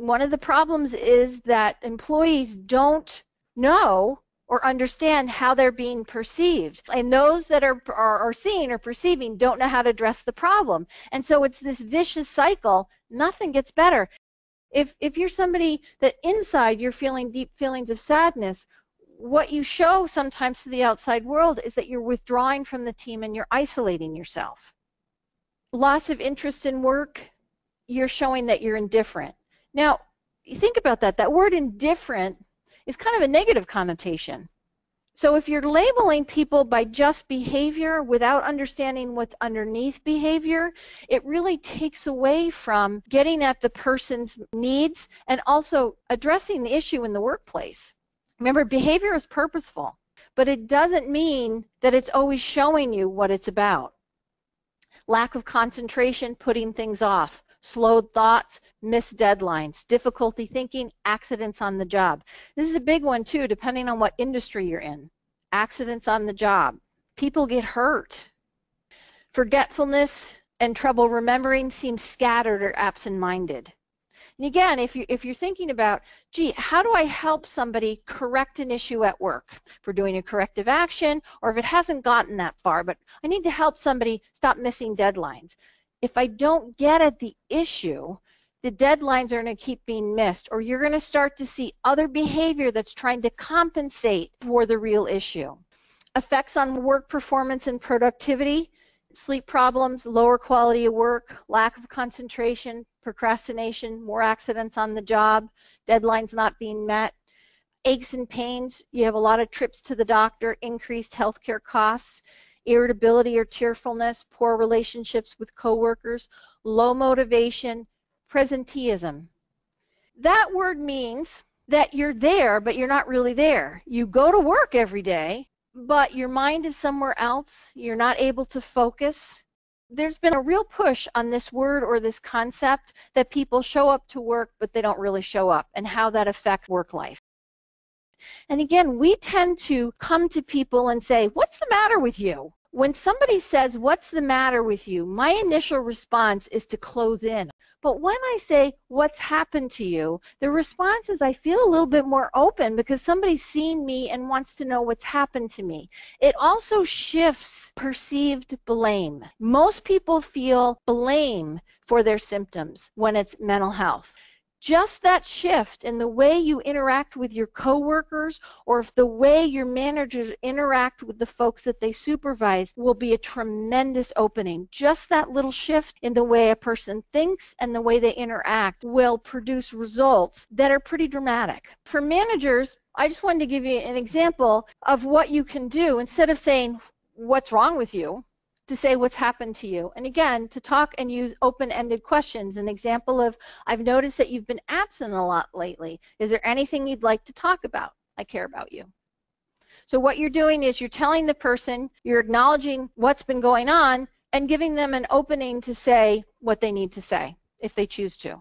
one of the problems is that employees don't know or understand how they're being perceived. And those that are seeing or perceiving don't know how to address the problem. And so it's this vicious cycle. Nothing gets better. If you're somebody that inside you're feeling deep feelings of sadness, what you show sometimes to the outside world is that you're withdrawing from the team and you're isolating yourself. Loss of interest in work, you're showing that you're indifferent. Now, you think about that. That word indifferent is kind of a negative connotation. So if you're labeling people by just behavior without understanding what's underneath behavior, it really takes away from getting at the person's needs and also addressing the issue in the workplace. Remember, behavior is purposeful, but it doesn't mean that it's always showing you what it's about. Lack of concentration, putting things off. Slowed thoughts, missed deadlines, difficulty thinking, accidents on the job. This is a big one too, depending on what industry you're in. Accidents on the job. People get hurt. Forgetfulness and trouble remembering seems scattered or absent-minded. And again, if you're thinking about, gee, how do I help somebody correct an issue at work? If we're doing a corrective action, or if it hasn't gotten that far, but I need to help somebody stop missing deadlines. If I don't get at the issue, the deadlines are going to keep being missed, or you're going to start to see other behavior that's trying to compensate for the real issue. Effects on work performance and productivity, sleep problems, lower quality of work, lack of concentration, procrastination, more accidents on the job, deadlines not being met, aches and pains, you have a lot of trips to the doctor, increased healthcare costs, irritability or tearfulness, poor relationships with coworkers, low motivation, presenteeism. That word means that you're there, but you're not really there. You go to work every day, but your mind is somewhere else. You're not able to focus. There's been a real push on this word or this concept that people show up to work, but they don't really show up, and how that affects work life. And again, we tend to come to people and say, what's the matter with you? When somebody says, what's the matter with you? My initial response is to close in. But when I say, what's happened to you? The response is, I feel a little bit more open because somebody's seen me and wants to know what's happened to me. It also shifts perceived blame. Most people feel blame for their symptoms when it's mental health. Just that shift in the way you interact with your coworkers, or if the way your managers interact with the folks that they supervise, will be a tremendous opening. Just that little shift in the way a person thinks and the way they interact will produce results that are pretty dramatic. For managers, I just wanted to give you an example of what you can do instead of saying, what's wrong with you? To say what's happened to you. And again, to talk and use open-ended questions. An example of, I've noticed that you've been absent a lot lately. Is there anything you'd like to talk about? I care about you. So what you're doing is you're telling the person, you're acknowledging what's been going on and giving them an opening to say what they need to say, if they choose to.